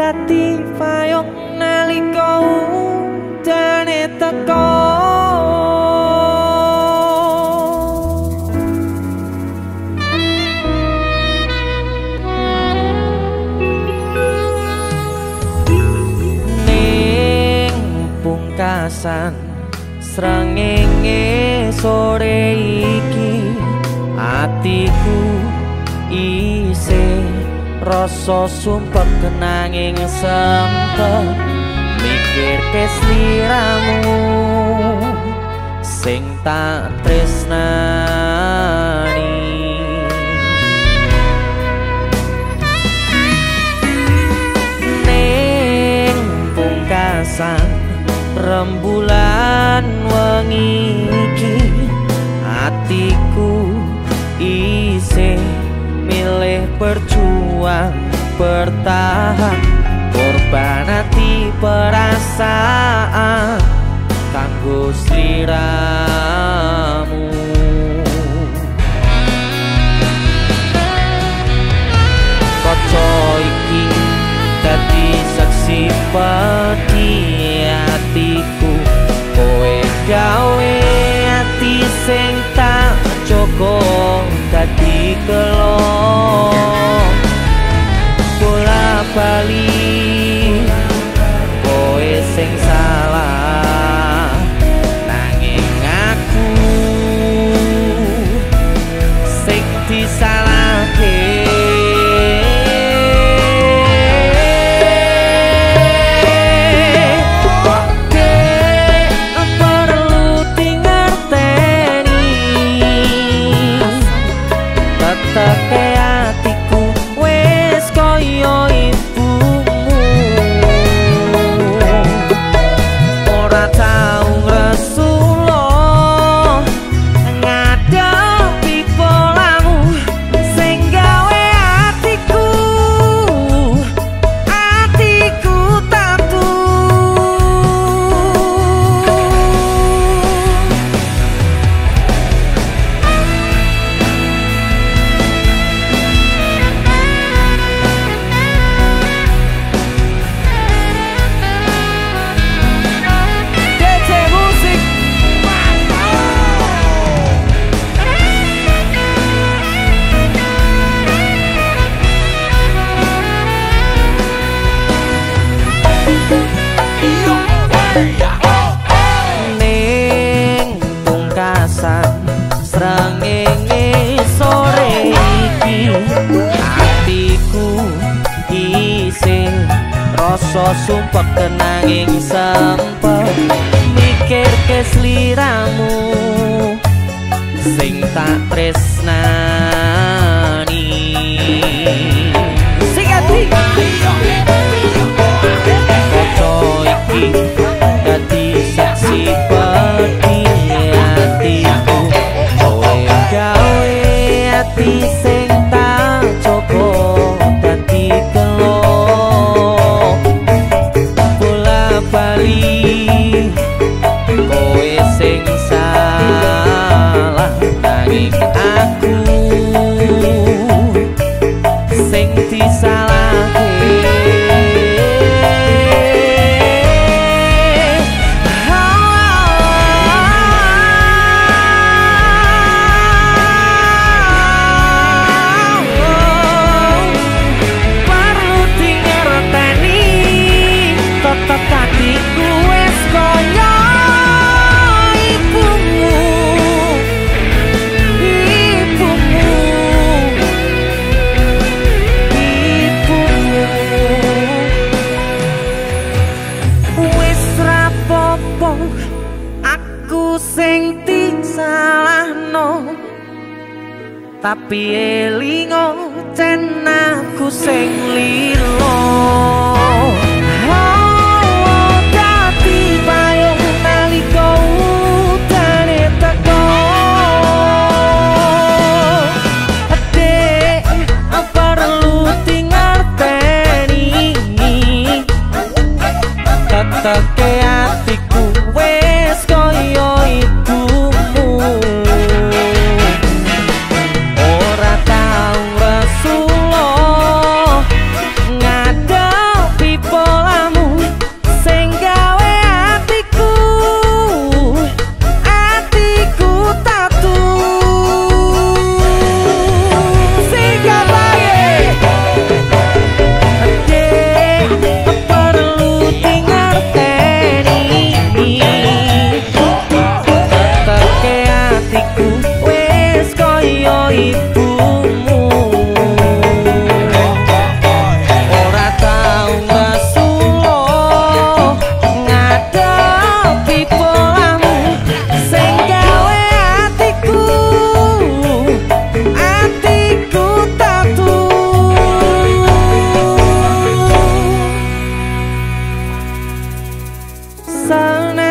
Tati payung nalika udane teko, ning pungkasan srengenge sore iki atiku isih rasa sumpek kenanging sempet mikir kesliramu sing tak tresnani. Ning pungkasan rembulan wengi iki atiku isih milih berjuang bertahan, korbanati perasaan kanggo sliramu. Kaca iki dadi saksi pati atiku, kowe gawe ati sing tak joko dadi kelong bolak-balik, kowe sing salah nanging aku sing disalahke. Sumpah kenanging sempet mikir kesliramu sing tak tresnani. Sing ati kaca iki dadi saksi peti atiku, kowe gawe ati sing tak joko dadi kelo bali, kowe sing salah nanging aku sing disalahke. Tapi elingo ten aku sing lilo, oh dadi payung nalika udane teko, adek perlu dingerteni teteke atiku wes koyo ibumu.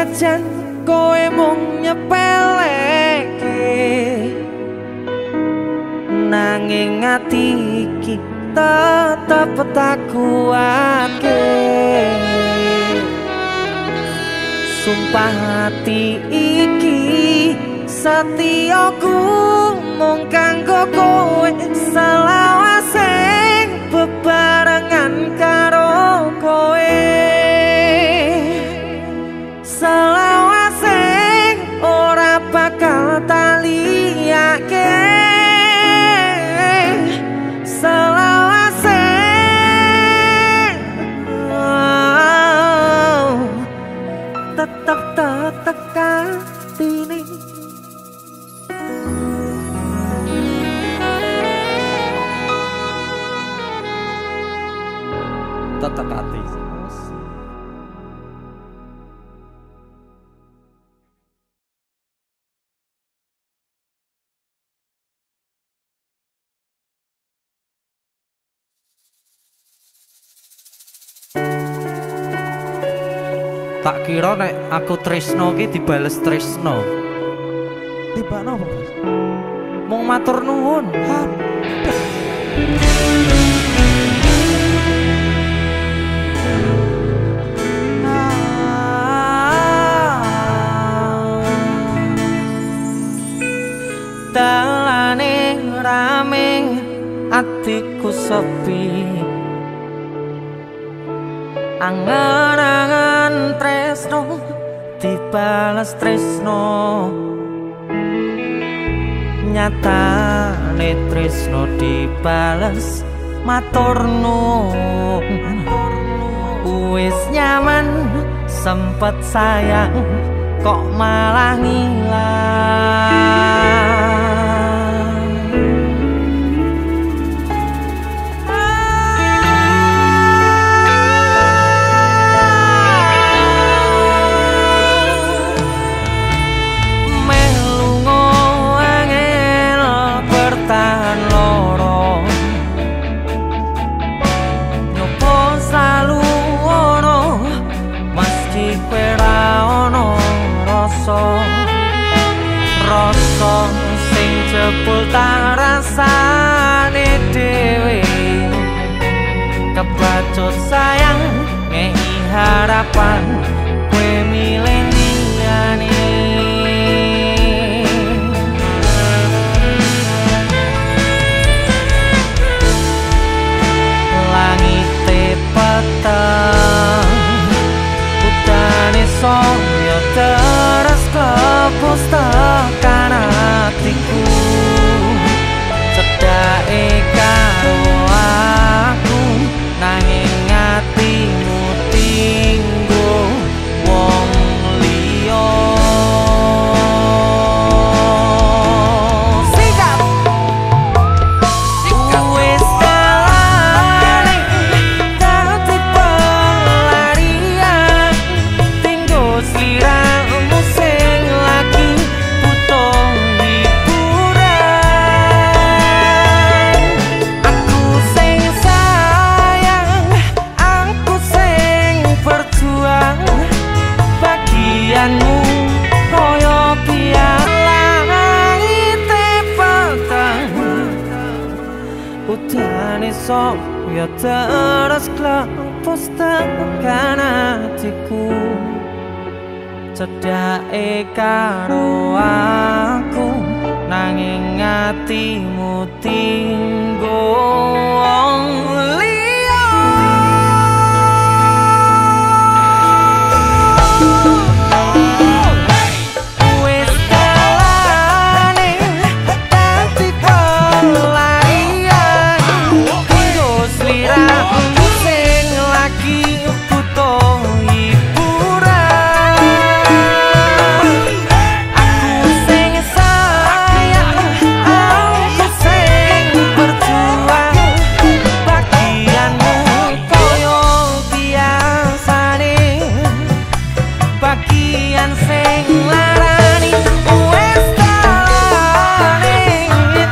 Senajan kowe mung nyepeleke, nanging ati iki tetep tak kuatke. Sumpah hati iki setiaku mung kanggo kowe selawase bebarengan karo kowe. Selawase ora bakal taliake, selawase tetep tetekan tini. Tetap hati. Tak kira nek aku tresno ki dibales tresno. Tiba napa, Mas? Mung matur nuwun. Dalane rame atiku sepi, angan-angan tresno dibalas tresno, nyatane tresno dibalas matur nuwun. Wis nyaman sempet sayang kok malah ngilang. Jebul tak rasane dewe, kepacut sayang ngehi harapan kue mileniane. Langite peteng, udane soyo terus kebus tekan hatiku. Cedake karo aku nanging atimu tinggo wong liya. Sikap wis kalane dadi pelarian, tinggo sliramu sing lagi butuh hiburan. Aku sing sayang, aku sing berjuang bagianmu koyo biar. Langite peteng, udane soyo terus klepus tekan hatiku. Cedake karo aku nanging atimu tinggo wong liya. Wis kalane dadi pelarian, tinggo sliramu sing lagi butuh hiburan. Aku sing sayang, aku sing berjuang bagianmu koyo biasane, bagian sing larani. Wis kalane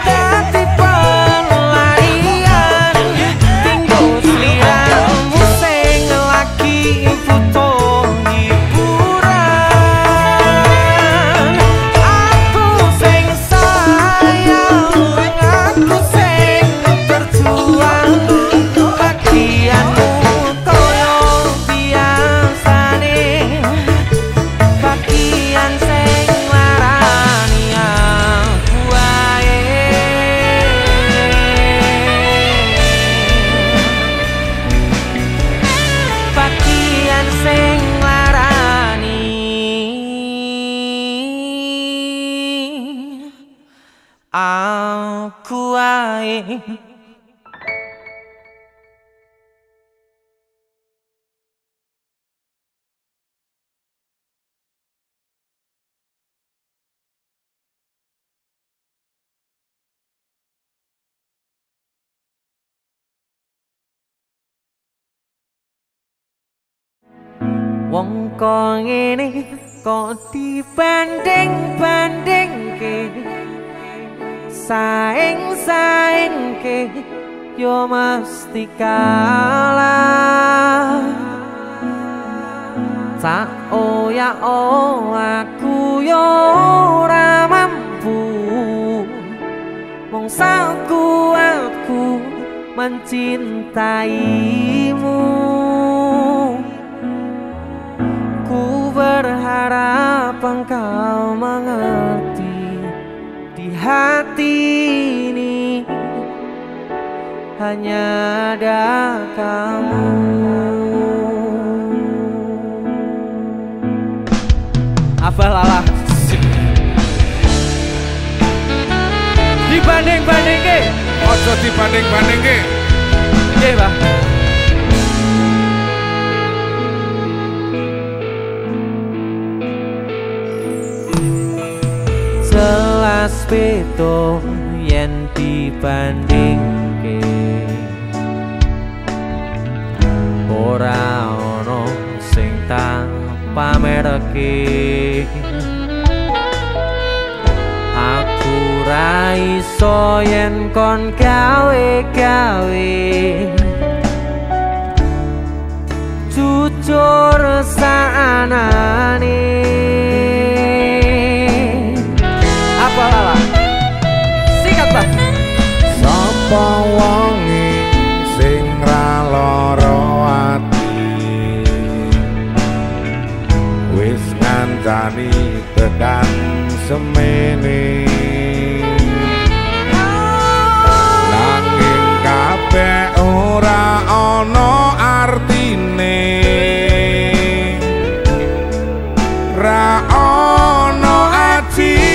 dadi pelarian, tinggo sliramu sing lagi butuh hiburan. lain. Wong kok ngene kok dibanding-bandingke, saing-saingke yo mesti kalah. Tak oyak aku yo ora mampu, mung sakuatku mencintaimu. Berharap engkau mengerti, di hati ini hanya ada kamu. Abah Lala dibanding-bandingke, ojo dibanding-bandingke, nggih Mbah. Jelas beto yen dibandingke, ora ono sing tak pamerke. Aku ra iso yen kon gawe-gawe, jujur saanane. Sopo wonge sing ra lara ati, wis ngancani tekan semene, nanging kabeh ora ana artine, ra ana ati.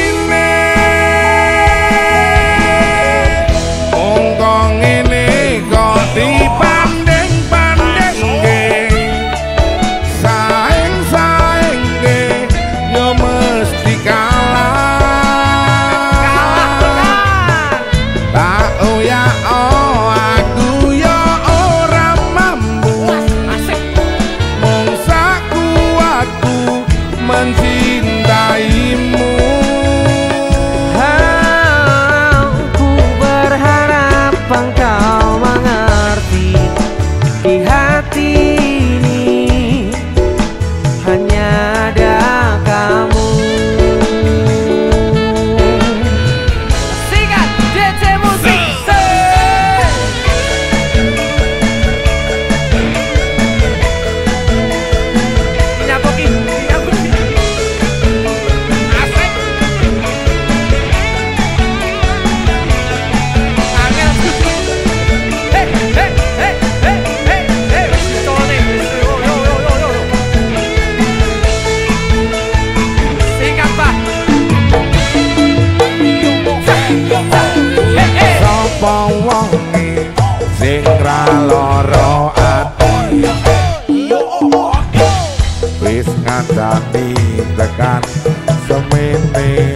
Tapi tekan semene,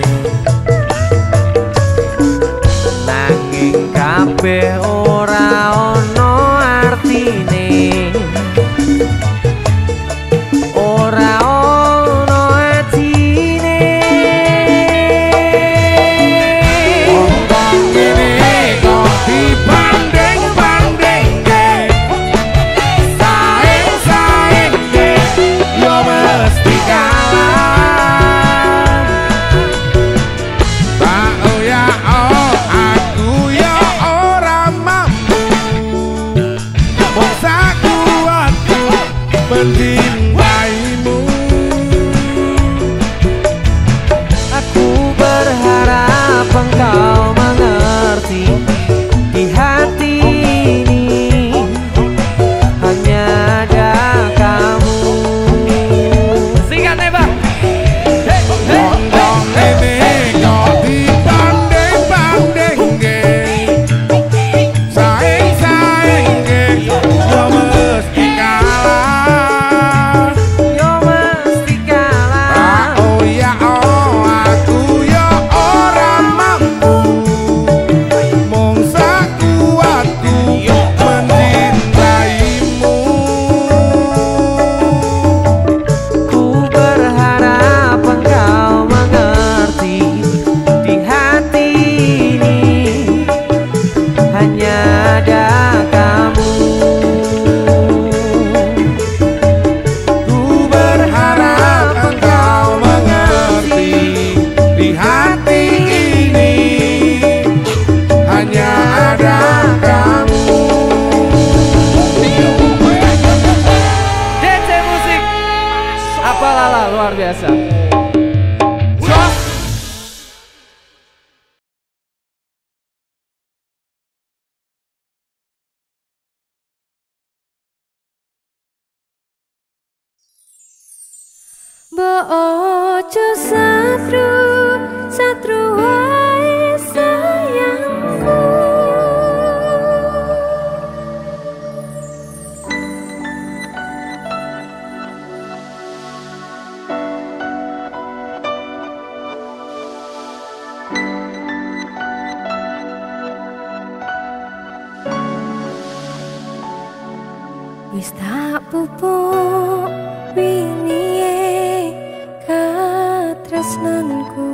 nanging kabeh ora ono artine, ora ono atine. Wong ngene kok dibanding-bandingke, sae-sae yo mesti Pak, oh ya, oh, aku ya orang. luar biasa. Ojo satru, satru wae sayangku. Wis tak pupuk wini tresnanku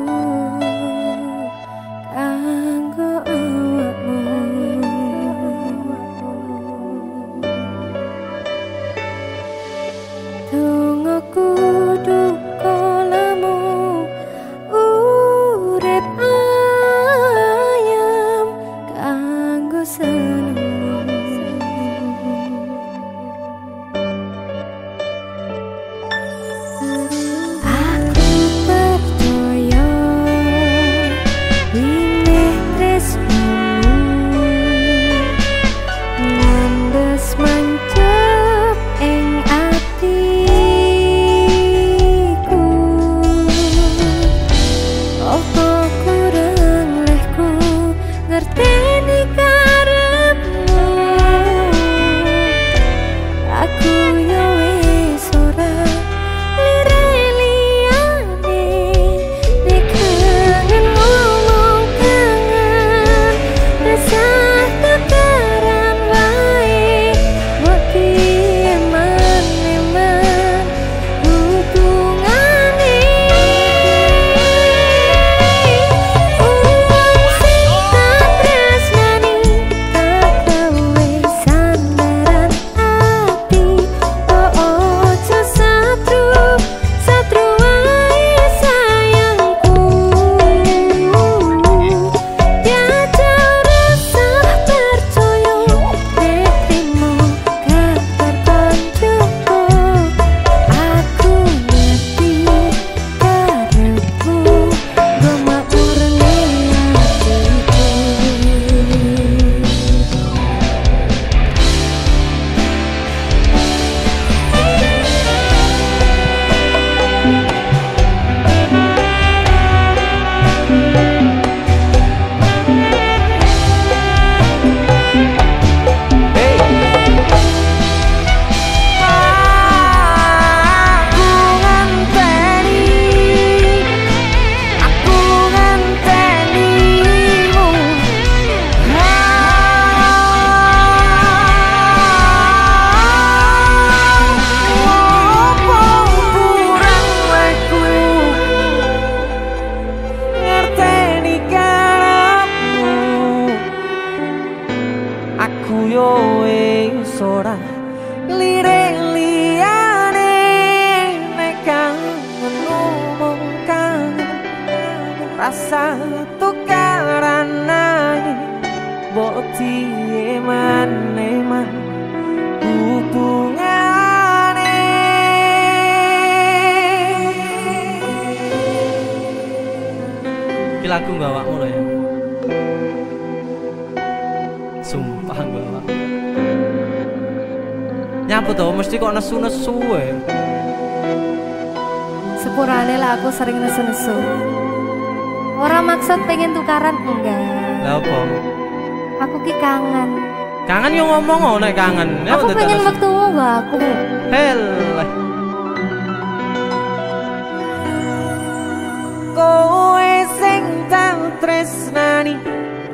kanggo awakmu, tunggu duka lamu urip ayam kanggo seneng aku bawa mulu ya. Sumpah bawa. Nyapa tau mesti kok nesu-nesu ya. Sepurane lah aku sering nesu-nesu. Orang maksud pengen tukaran enggak. Lah apa? Aku ki kangen. Kangen yo ngomong nek kangen. Aku pengen wektumu mbak aku. Helah. Kowe tresnani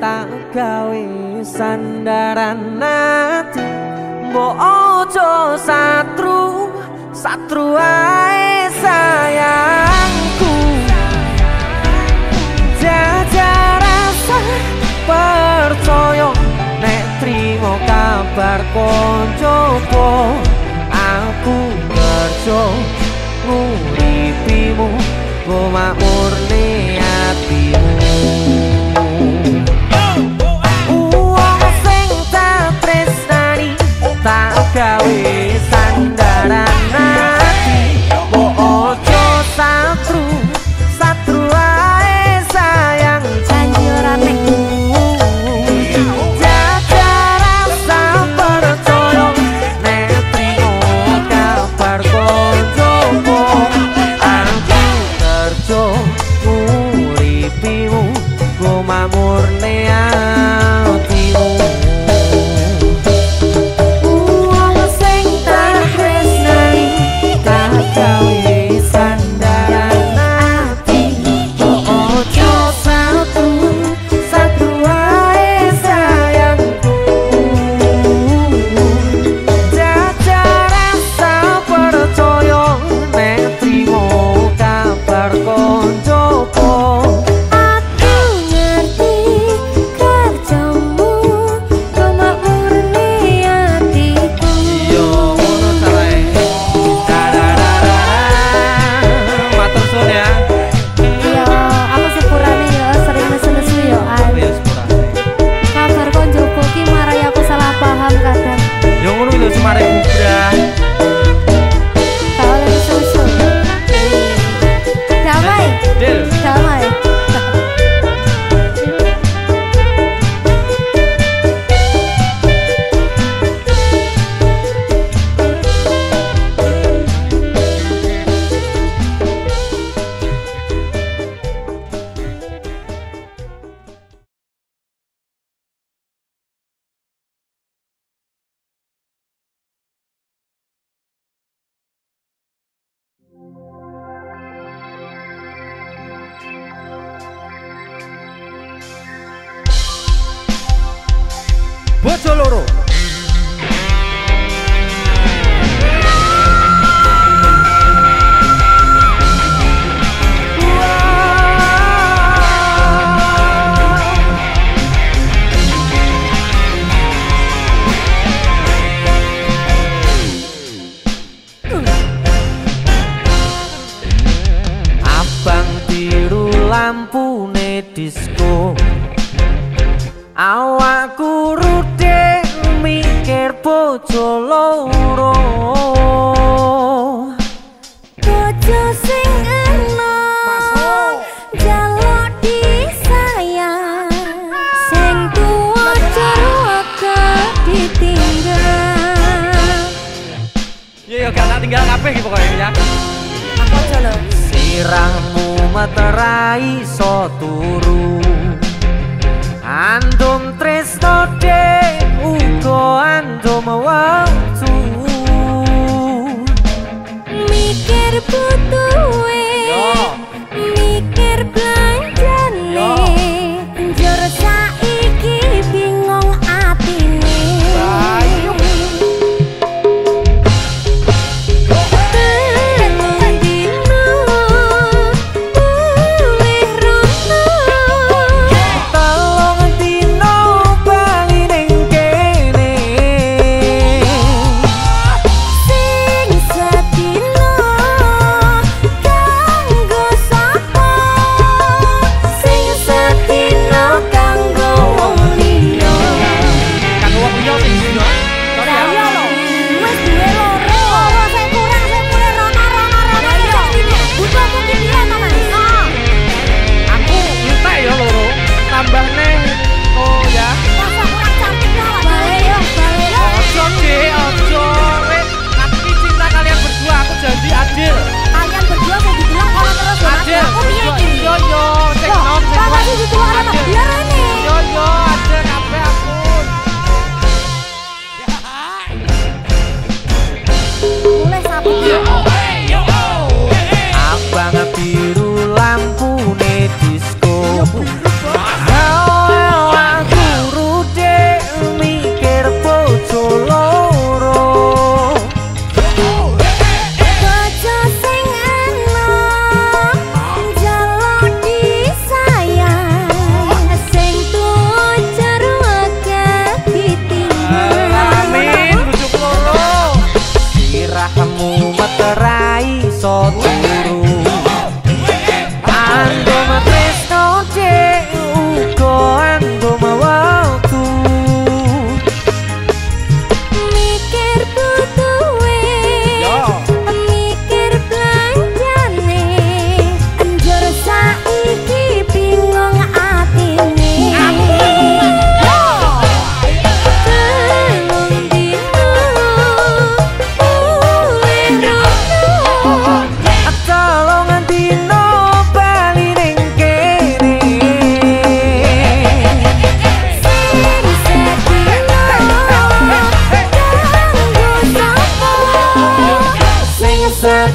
tak gawe sandaran ati, mbok ojo satru, satru ae sayangku. Jajar rasa percaya nek trimo kabar koncoku, aku kerja nguripimu goma urne atimu. Uang sing tak tresnani tak gawe sandaran ati, mbok ojo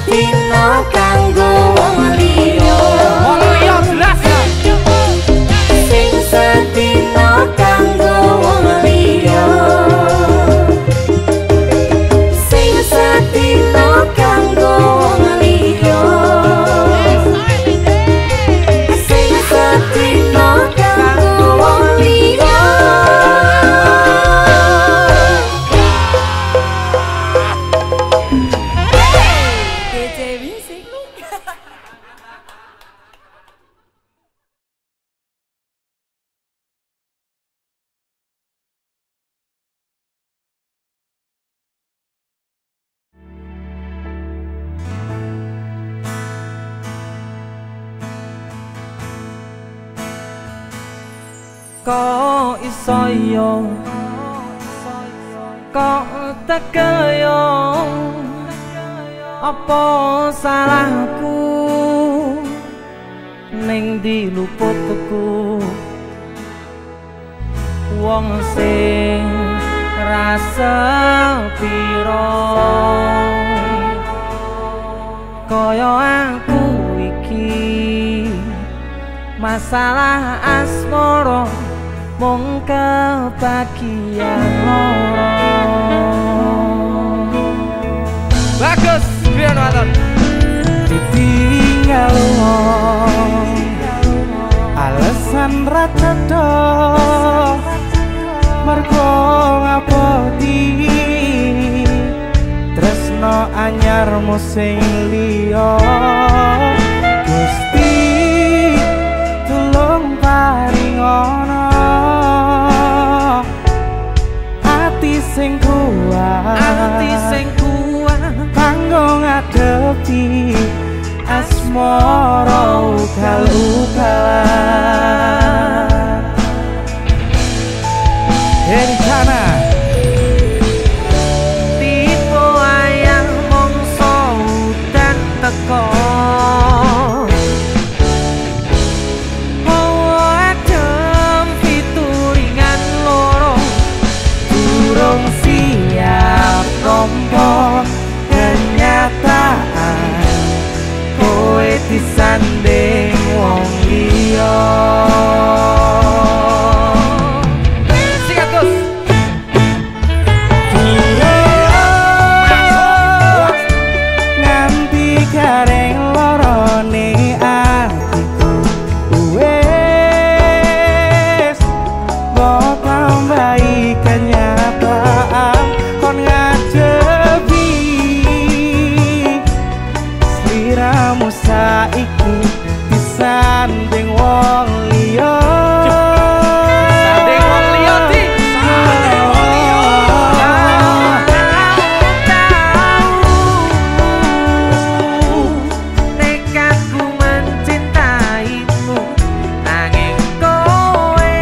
dina kanggo wong liya, sing sedina kanggo wong liya, sing sedina kanggo wong liya, sing sedina kanggo wong liya. Kok iso yo, kok tekeyo, apa salahku ning diluputku wong sing rasa piro kaya aku iki masalah asmoro mung kebagian loro. Bagus, biar nonton. Ditinggal wong, alasan ratado, mergo ngabodi, tresno anyarmu sing liya, Gusti tulung paringono. Ati sing kuat kanggo ngadepi asmara ugal-ugalan. Encana tipe wayang mongso udan teko disanding wong liya. Sikatus nganti gareng lorone atiku wes bakal baik kenyataan kon ngajebi sliramu saiki sanding wong liya, sanding wong liya, sanding wong liya. Tahu nekatku mencintaimu, nanging kowe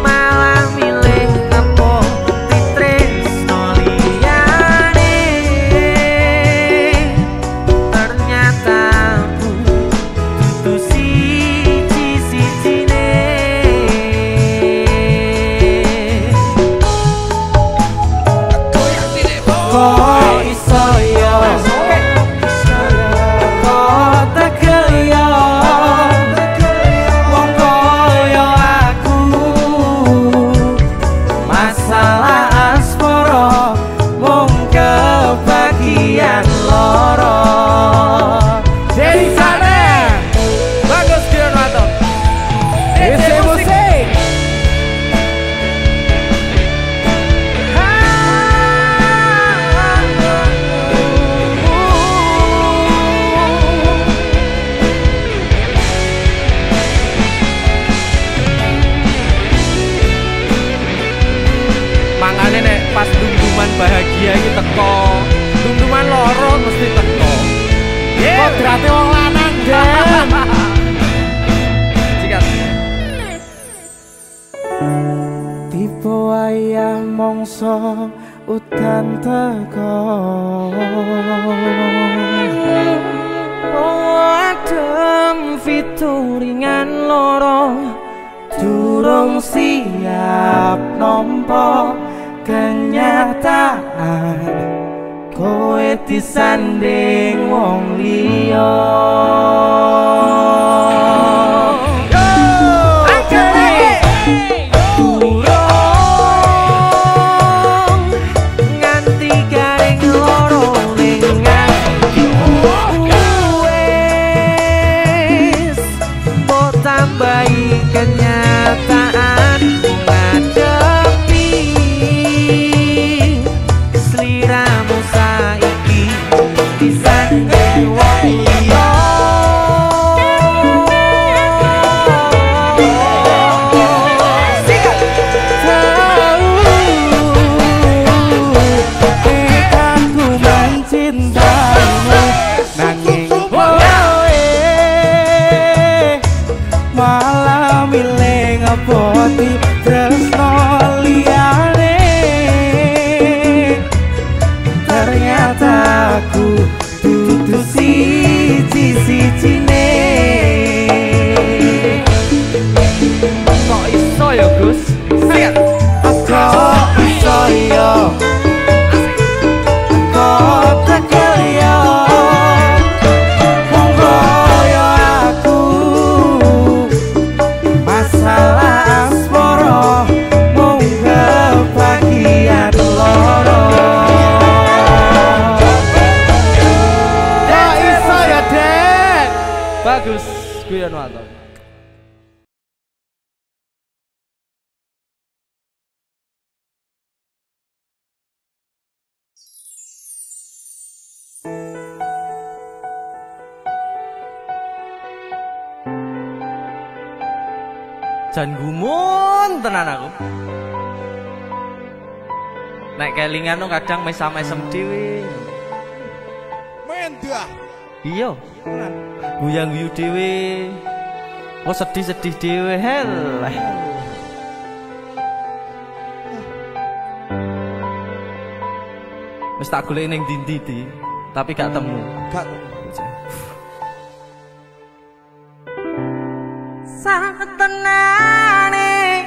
malah milih ngepo titresno liyane. Ternyata bahagia iki teko tuntuman loro mesti teko kodrate wong lanang den. Cikat tipe wayah mongso udan teko adem fituringan loro durung siap nampa kenyataan. kowe disanding wong liya. Jan gumun tenan aku. Nek kelingan no kadang mesam-mesem dhewe. Mendah. Iya. Guyang-guyu dhewe. Kok sedih-sedih dhewe heleh. Wis tak goleki ning ndi-ndi tapi gak temu. Gak temu. Tenane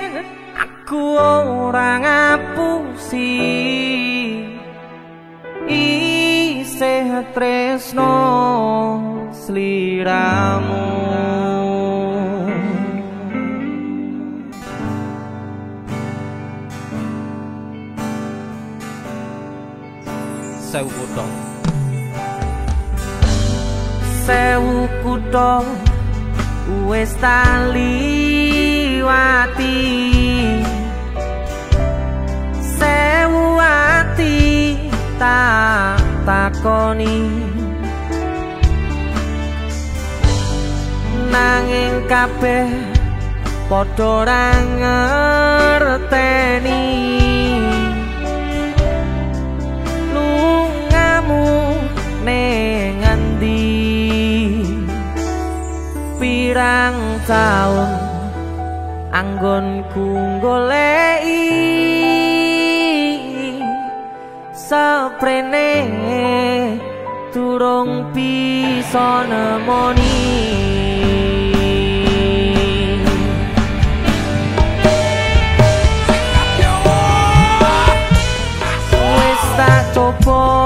aku ora ngapusi isih tresno sliramu, Sewu Kutho, Sewu Kutho wis tak liwati, sewu ati tak takoni, nanging kabeh padha ora ngerteni lungamu ning endi. Pirang taun anggonku goleki seprene durung bisa nemoni. Wis tak coba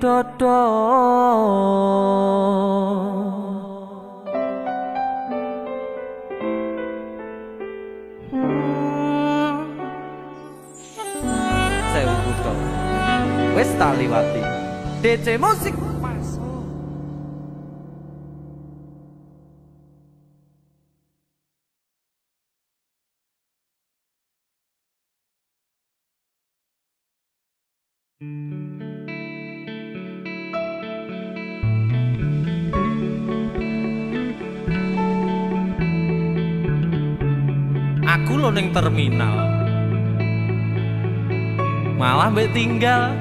widodo Sewu Kutho wis tak liwati DC musik. Aku lo neng terminal malah mbek tinggal.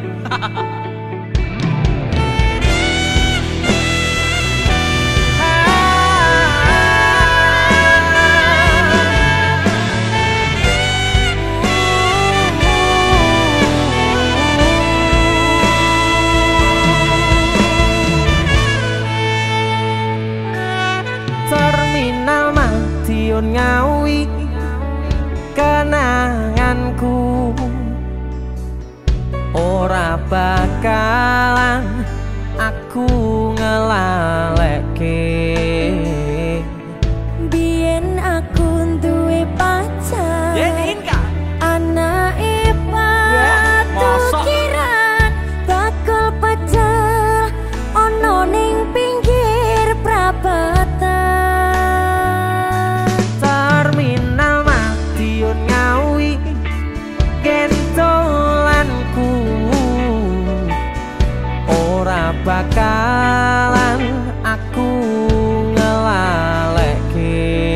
Terminal Madiun Ngawi kenanganku ora bakalan aku ngelalekke. Biyen aku duwe pacar anake patu kiran bakul pecel ono ning pinggir prabatan. Terminal Madiun Ngawi gentolanku ora bakalan aku ngelalekke.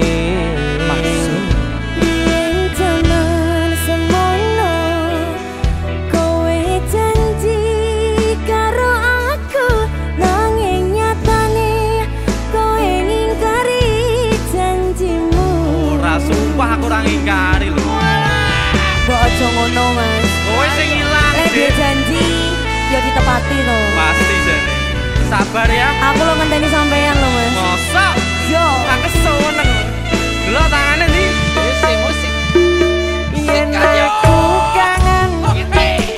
Yen jaman semono kowe janji karo aku, nanging nyatane kowe ngingkari janjimu. Ora sumpah aku ora ngingkari lho. Mbok aja ngono Mas. Kowe sing ilang. Lek dia janji ya ditepati lho. Pasti jane. Sabar ya. Aku lo ngenteni sampean lho Mas. Mosok. Yo. Tak keseneng. Lho tangane ndi? Wis musik. Yen aku kangen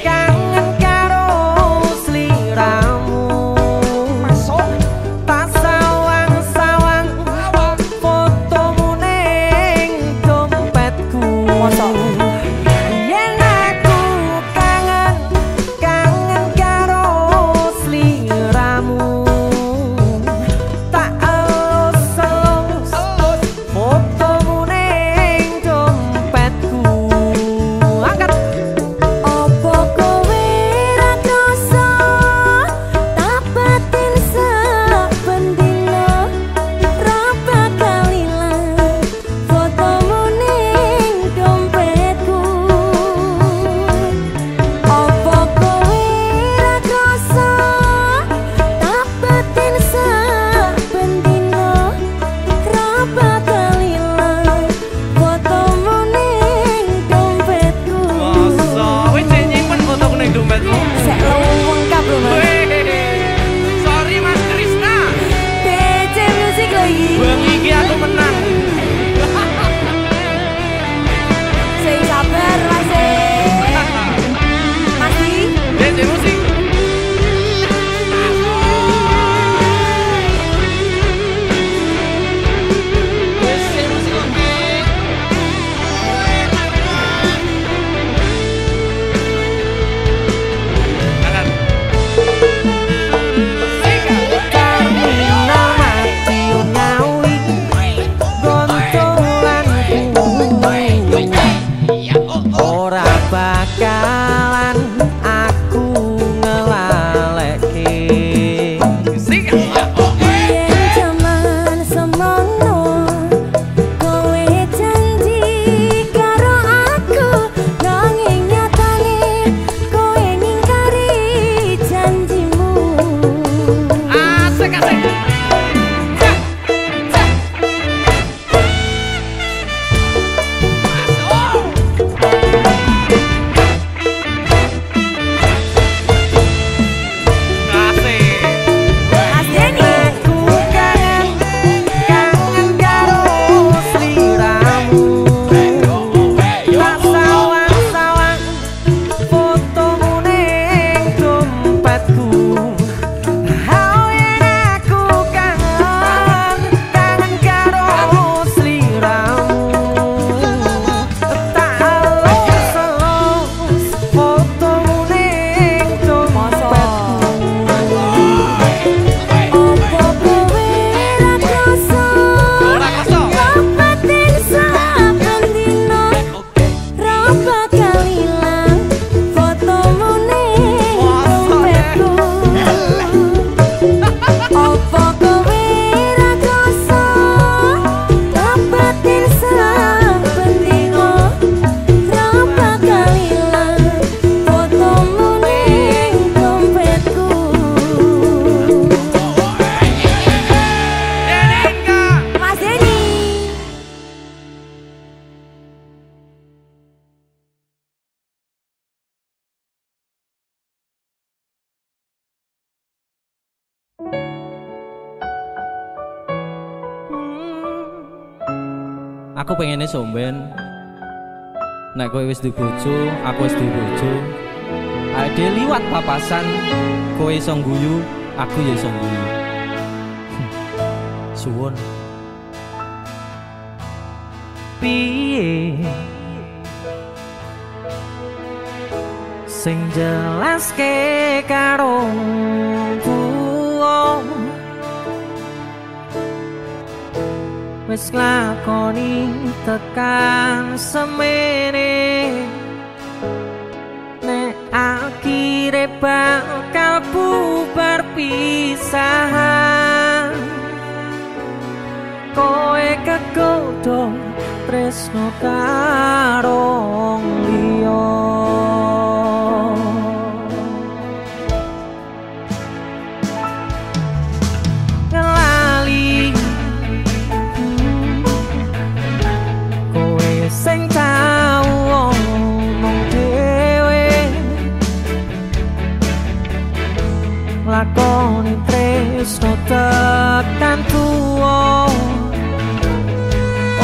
kangen karo sliramu. Masuk. Tak sawang-sawang fotomu ning dompetku. Mosok. Yen aku kangen kangen karo sliramu. Tak elus-elus fotomu ning Aku pengennya somben. Nek kowe wis duwe bojo, aku wis duwe bojo. Ade liwat papasan, kowe iso guyu, aku ya iso guyu. Suwon. Piye? Sing jelaske karo wong wis lakoni tekan semene, nek akhire bakal bubar pisahan. Koe kegodhong tresno karo wong liya, sing tau ngomong dhewe, lakoni tresno tekan tuwa.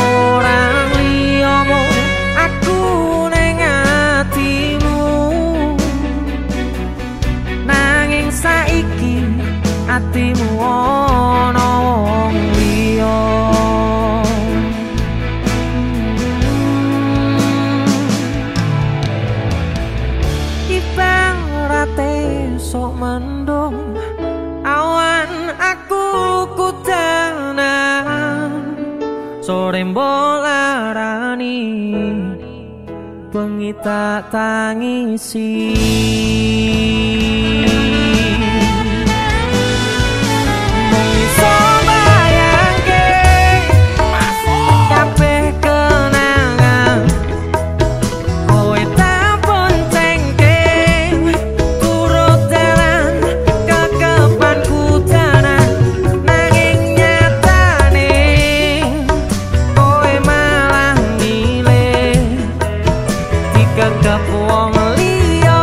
Orang liyamu aku ning atimu, nanging saiki atimu ana wong liya. Sok mendung awan aku kutenan, sore mbolarani bengi tak tangisi. Mung iso bayangke kabeh kenangan kowe tampon cengkeh kegep wong liya.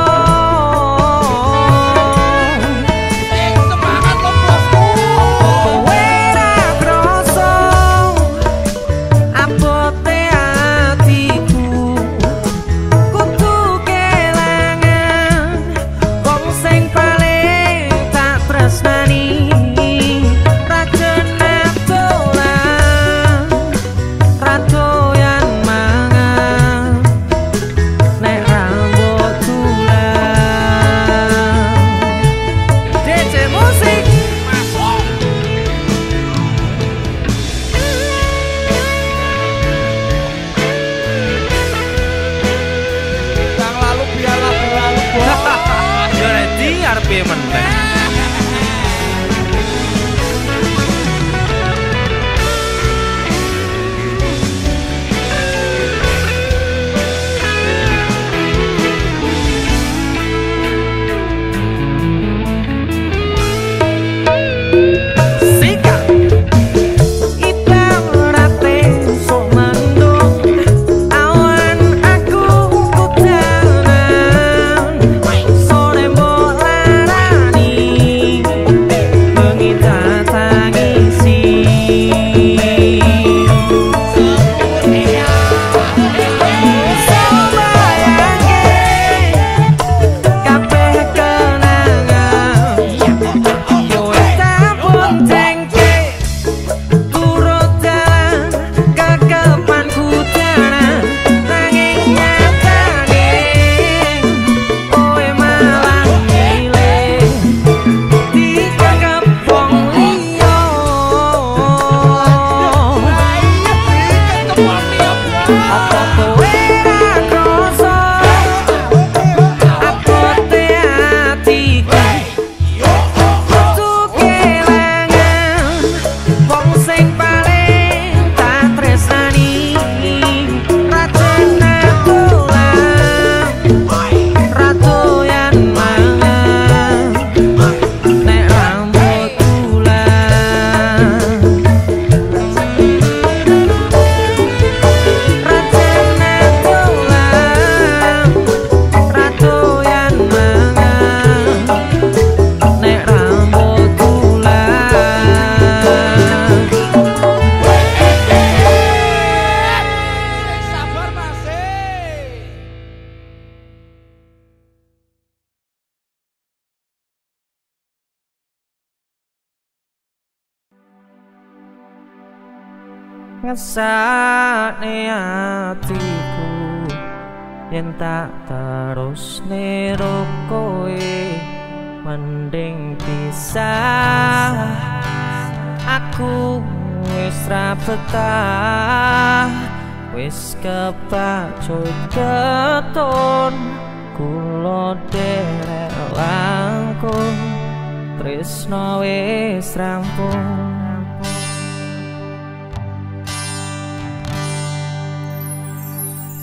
ngesakne atiku yen tak terus nero kowe, mending pisah. Aku wis ra betah, wis kepacut keton, kula derek langkung, tresno wis rampung.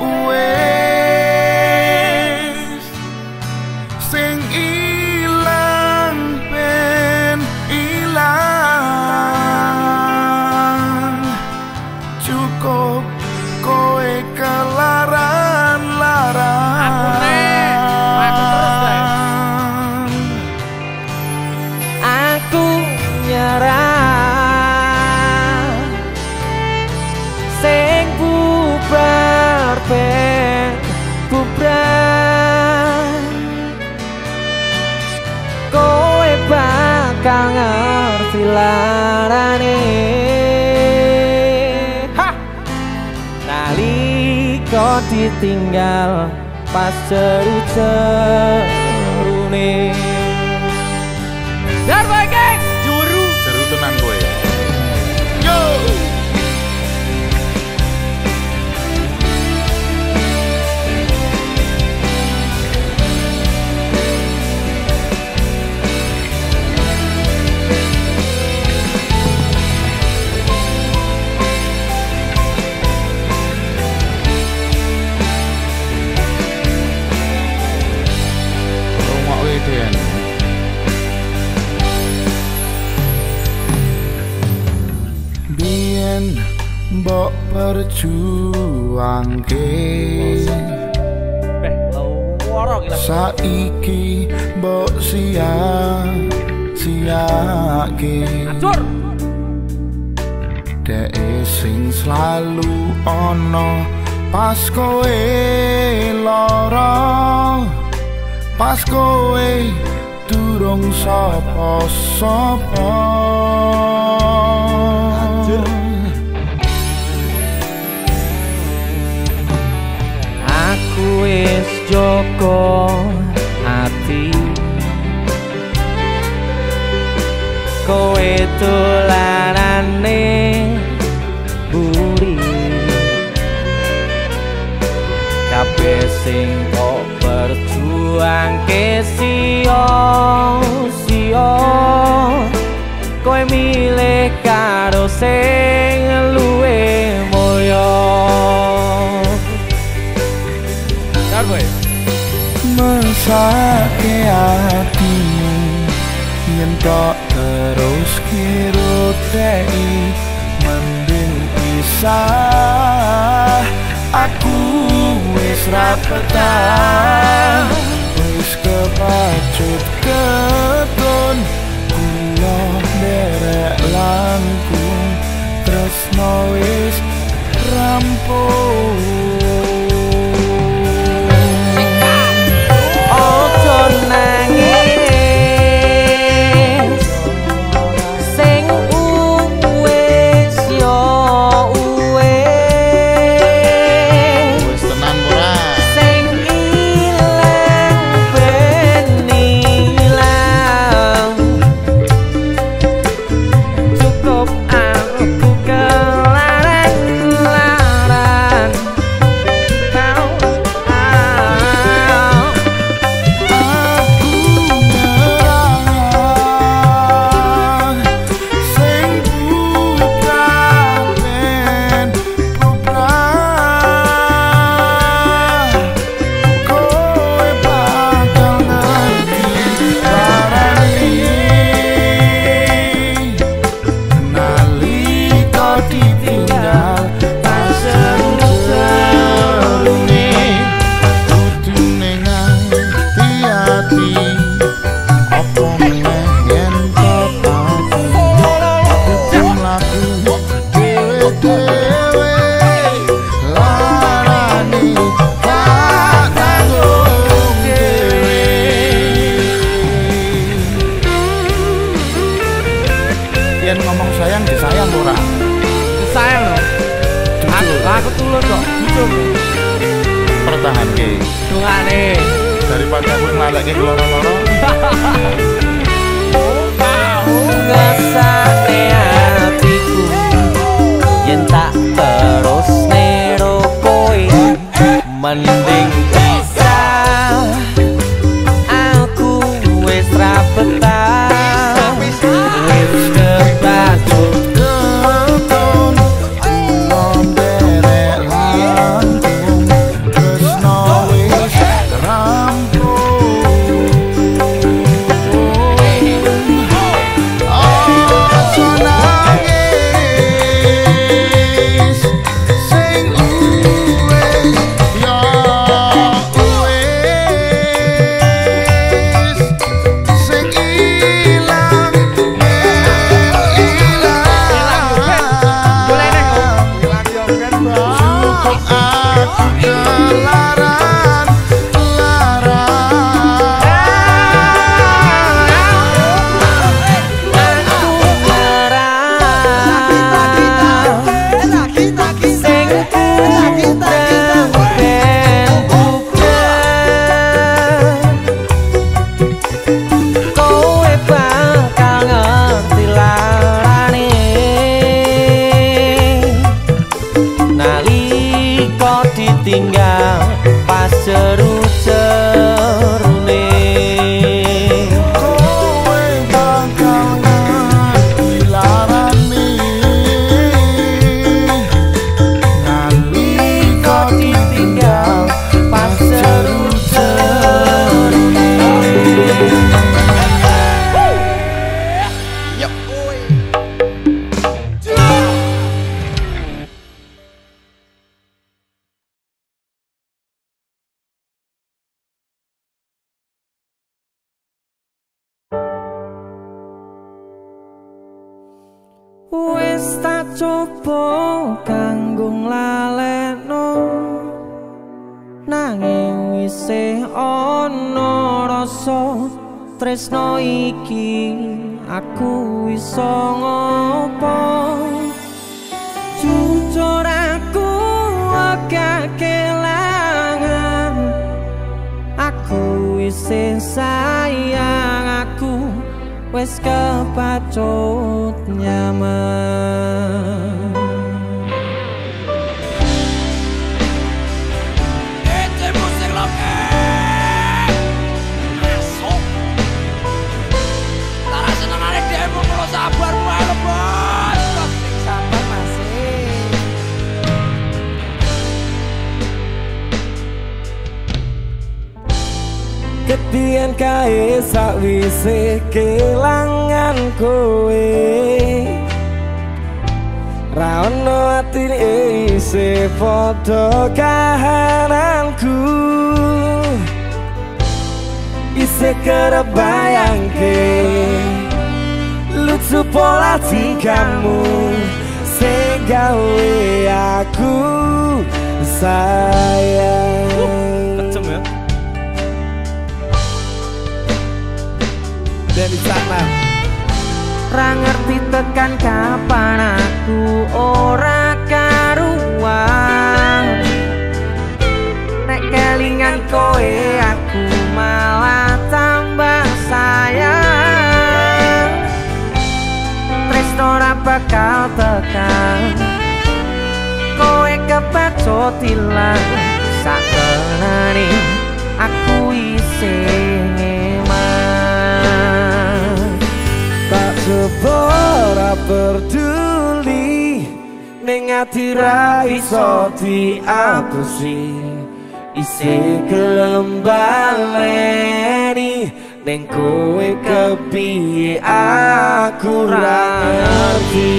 uwes, sing ilang ben ilang, cukup kowe kelaran-laran. Sing bubar ben bubar, kowe bakal ngerti larane. Ha! Nalika ditinggal pas jeru-jerune. Dar bae geng, juru jeru tenan kowe. Biyen mbok perjuangke, saiki mbok sia-siake. Deke sing selalu ono pas kowe lara, pas kowe durung sapa-sapa. Aku wis joko ati, kowe dolanane buri, kabeh sing kok perjuangke sio-sio, kowe milih karo sing luwe mulya. Mesake atimu yen kok terus kiruteki, mending pisah. Aku wis ra betah, wis kepacut keton, kula derek langkung, tresno wis rampung. Ojo nangis sing uwes yo uwes, wis tenan ora, sing ilang ben ilang, cukup aku kelaran-laran. dungane daripada gue ngalahin loro-loro. Tahu ngesane hatiku yen tak terus nero koe, mending pisah. Aku wis ra betah, wis kebacut. Ketien kae sakwise kelangan kowe, ra ono atine isih padha kahananku, isih kerep bayangke lucu pola tikamu sing gawe aku sayang. Ra ngerti tekan kapan aku ora karuan, nek kelingan kowe aku malah tambah sayang. Tresno ra bakal tekan, kowe kepacut ilang sakenane aku isih ora peduli ning ati ra iso diapusi, isih gelem baleni ning kowe kepiye aku ra ngerti.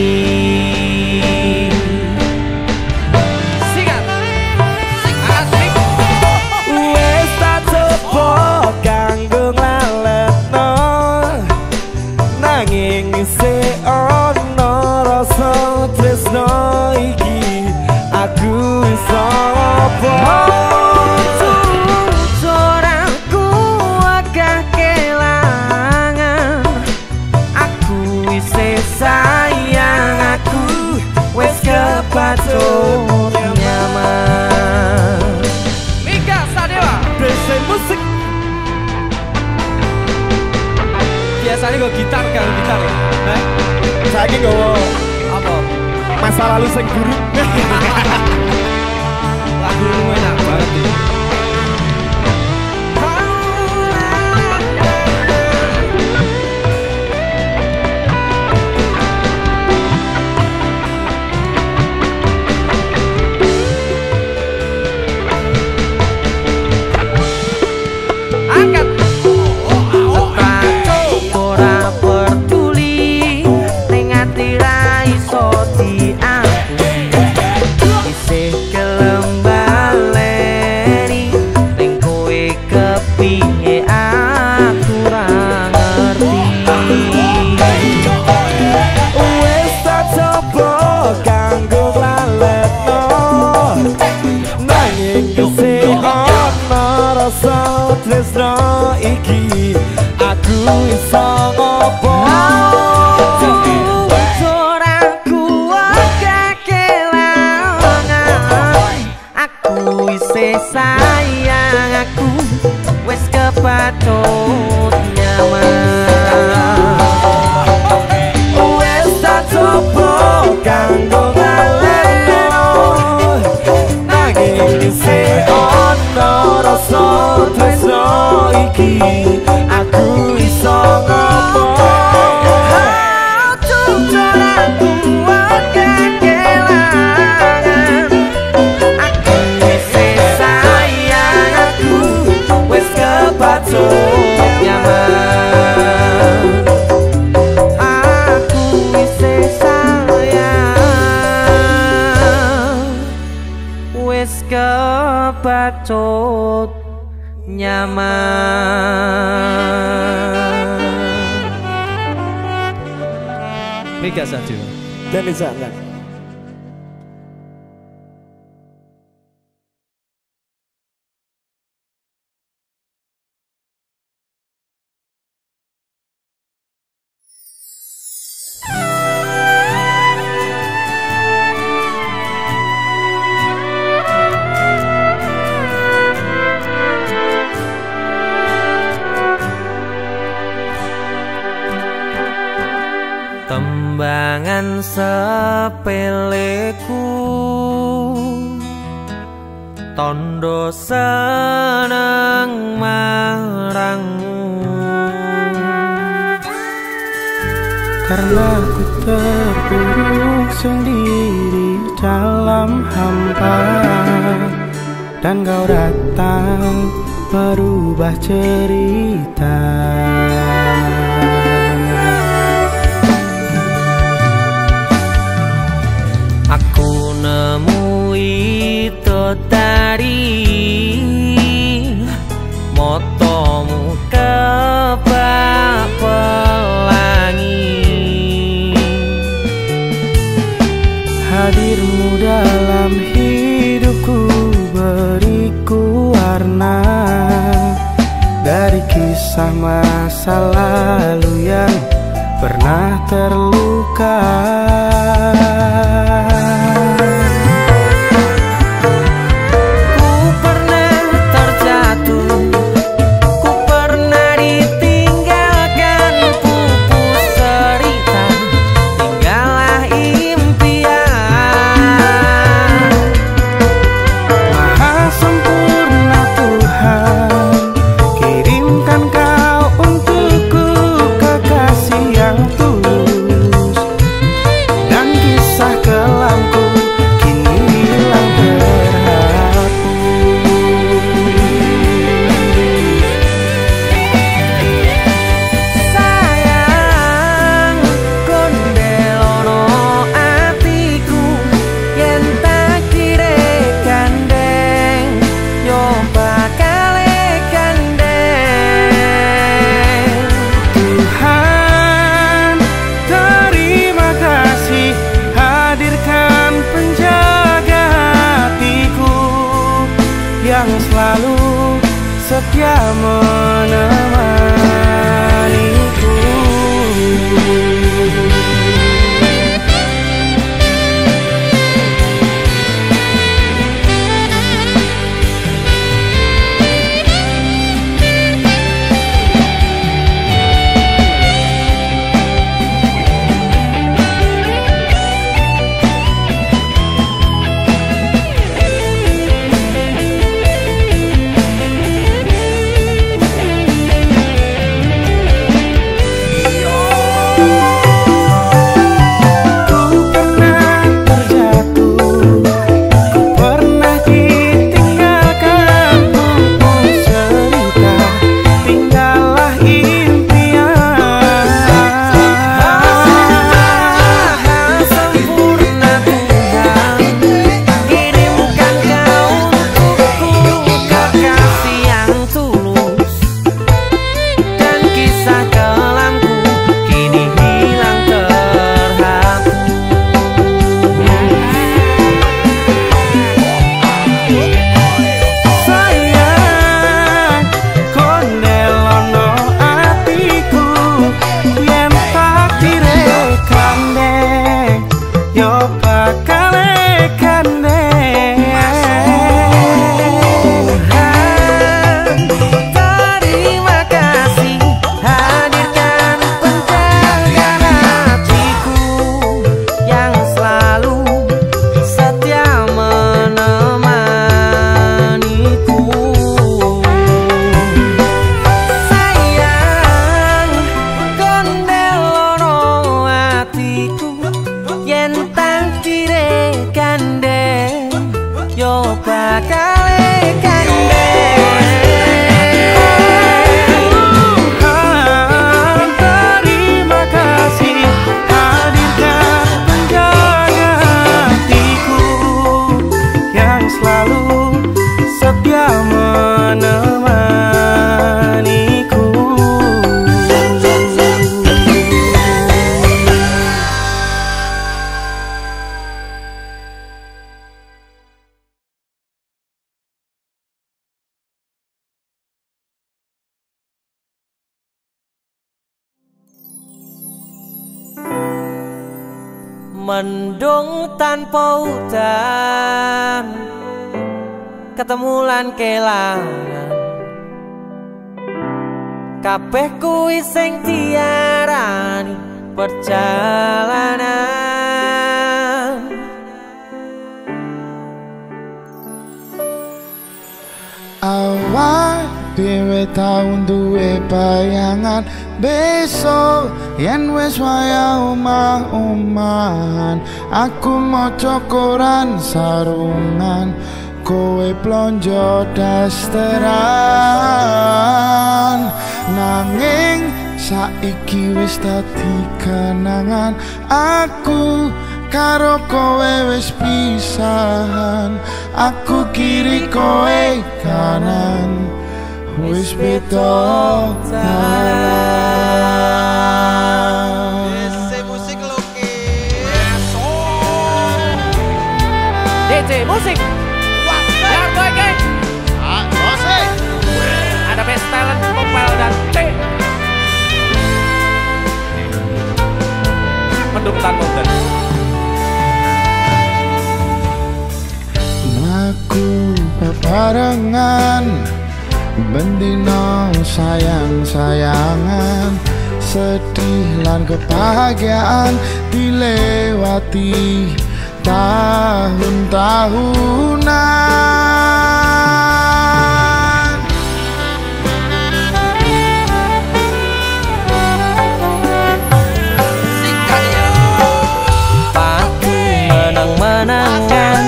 Sayang aku Masa lalu sing buruk. Lagu enak banget nih. Dan Izan. Tembangan sepeleku tondo seneng marangmu, karena ku terpuruk sendiri dalam hampa, dan kau datang berubah cerita. Aku nemui totari motomu kebak pelangi, hadirmu dalam hidupku beriku warna dari kisah masa lalu yang pernah terluka. Mendung tanpa udan, ketemulan kelangan, kabeh kuwi sing diarani perjalanan. Awak dhewe tau duwe bayangan besok yen wis waya omah-omahan. Aku maca koran sarungan, kowe plonjo dasteran. Nanging saiki wis dadi kenangan, aku karo kowe wis pisahan. Aku kiri kowe kanan, wis beto tanan. Musik loki DC musik. Wah, lihat gue geng. Ah, musik. Ada best talent, Popal dan T. Mendung tanpa udan. Aku bebarengan bendino sayang-sayangan, sedih lan kebahagiaan dilewati tahun-tahunan. Pake menang-menangan,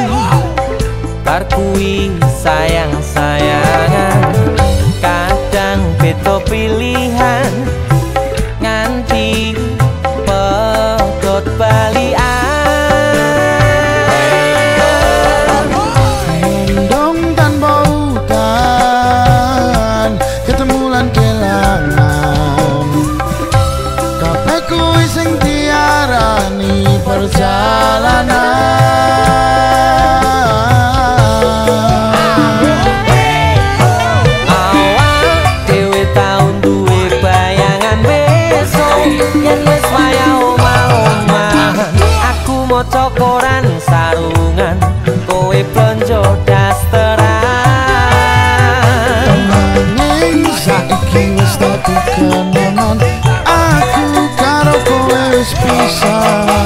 parkui sayang-sayangan, beto pilihan nganti pedot balian. Mendung tanpa udan, ketemulan kelangan, kabeh kuwi sing diarani perjalanan. Maca koran sarungan, kowe plonjo dasteran. Nanging saiki wis dadi kenangan, aku karo kowe wis pisahan.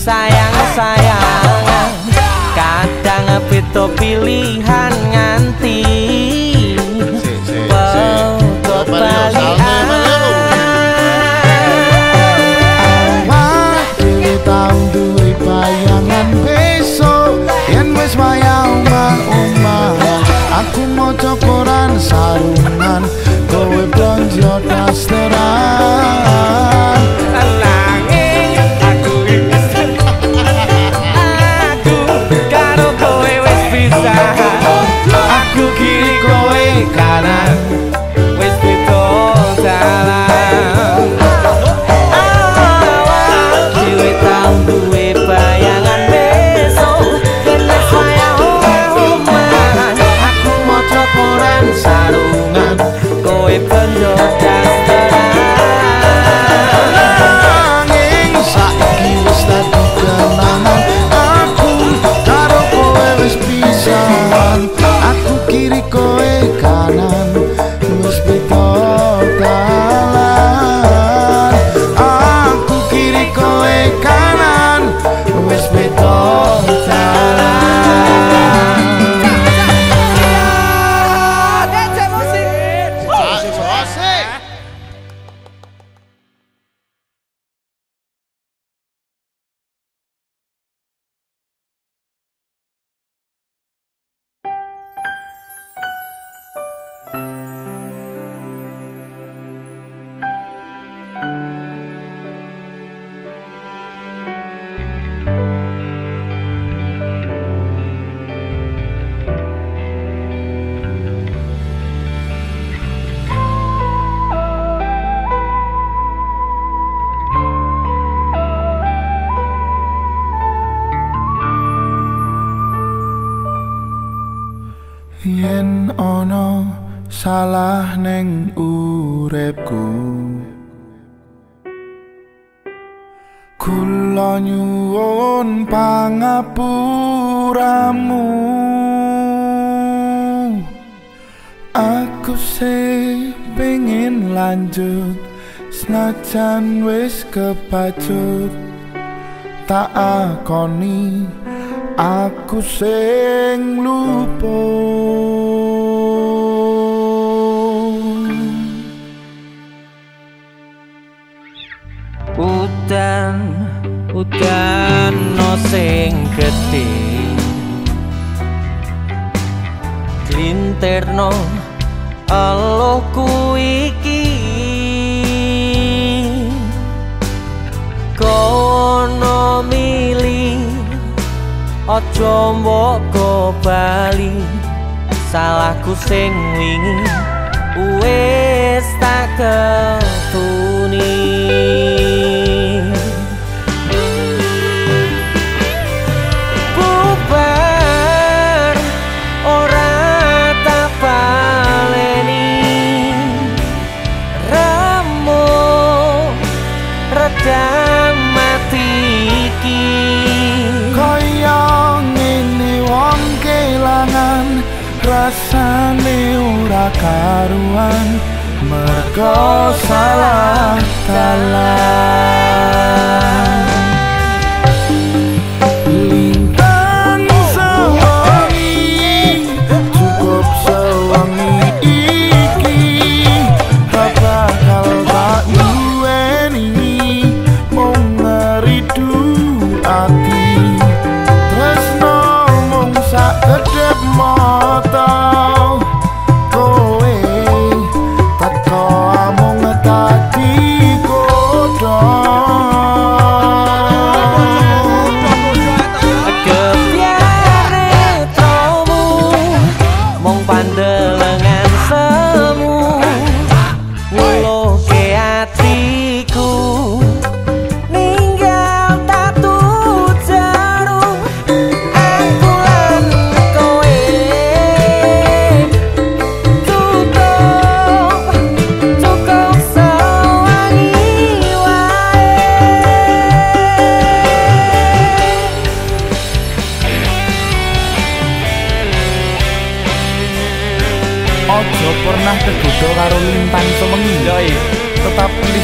Sayang-sayangan, kadang beda pilihan nganti pedot balian. Awak dhewe tau duwe bayangan besok yen wis waya omah-omahan. Aku maca koran sarungan, kowe plonjo dasteran. Aku kiri kowe kanan, wis beda dalan. Awak dhewe tau duwe bayangan besok yen wis waya omah-omahan. Aku maca koran sarungan, kowe plonjo dasteran. Nanging saiki wis dadi kenangan, aku karo kowe wis pisahan. Aku kiri kowe kanan, wis beda dalan. Aku kiri kowe kanan, wis beda dalan. neng urepku. Kula nyuwun pangapuramu. Aku sih pengen lanjut senajan wis kepacut. Tak akoni aku sing luput. Udan no sing gedhe glinterno eluhku iki. Kono mili ojo mbok go bali, salahku sing wingi wis tak ketuni. Rasane ora karuan mergo salah dalan. Lintang sewangi, cukup sewangi iki. Bakal tak duweni mung ngeridu ati. Tresno mung sak kedhep mata.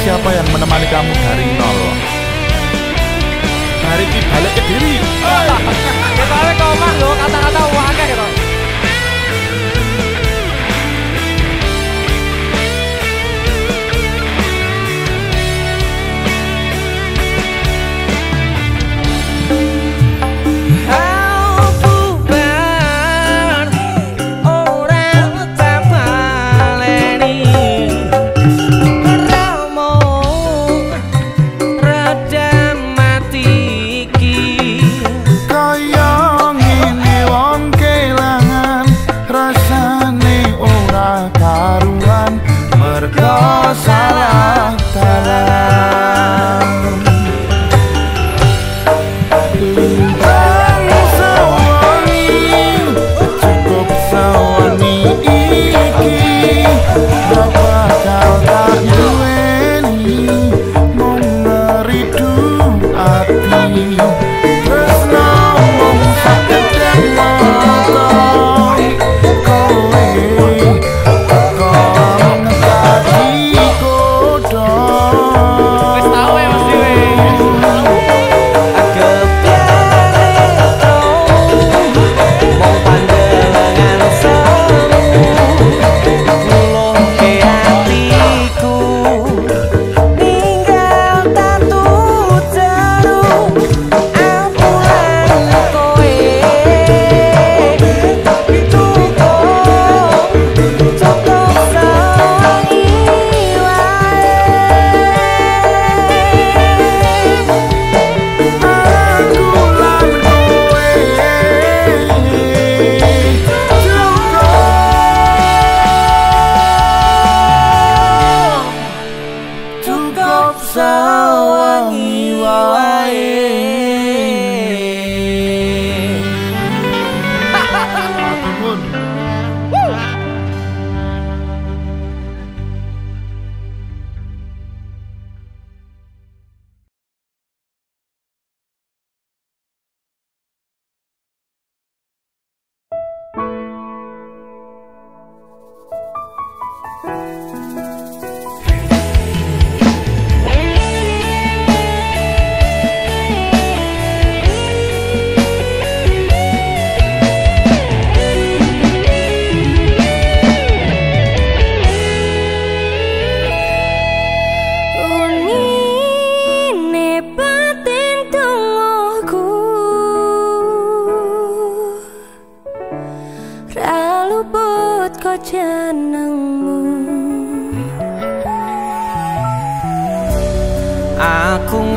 Siapa yang menemani kamu dari nol? Hari ini balik ke diri. Kita balik omah loh, kata-kata uangnya gitu.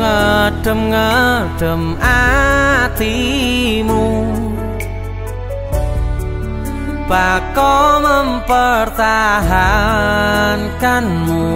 ngedem-ngedem hatimu, bakal mempertahankanmu.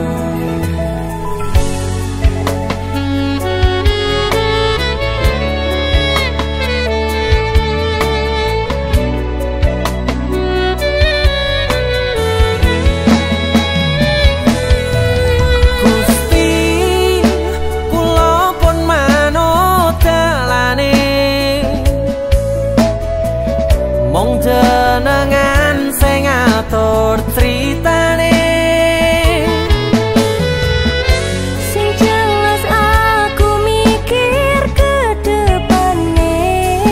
Jenengan sing ngatur critane, sing jelas aku mikir ke depane,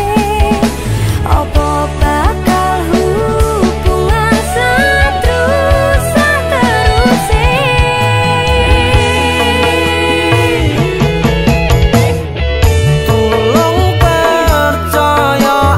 apa bakal hubungan SATRU sateruse. Tolong percaya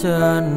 dan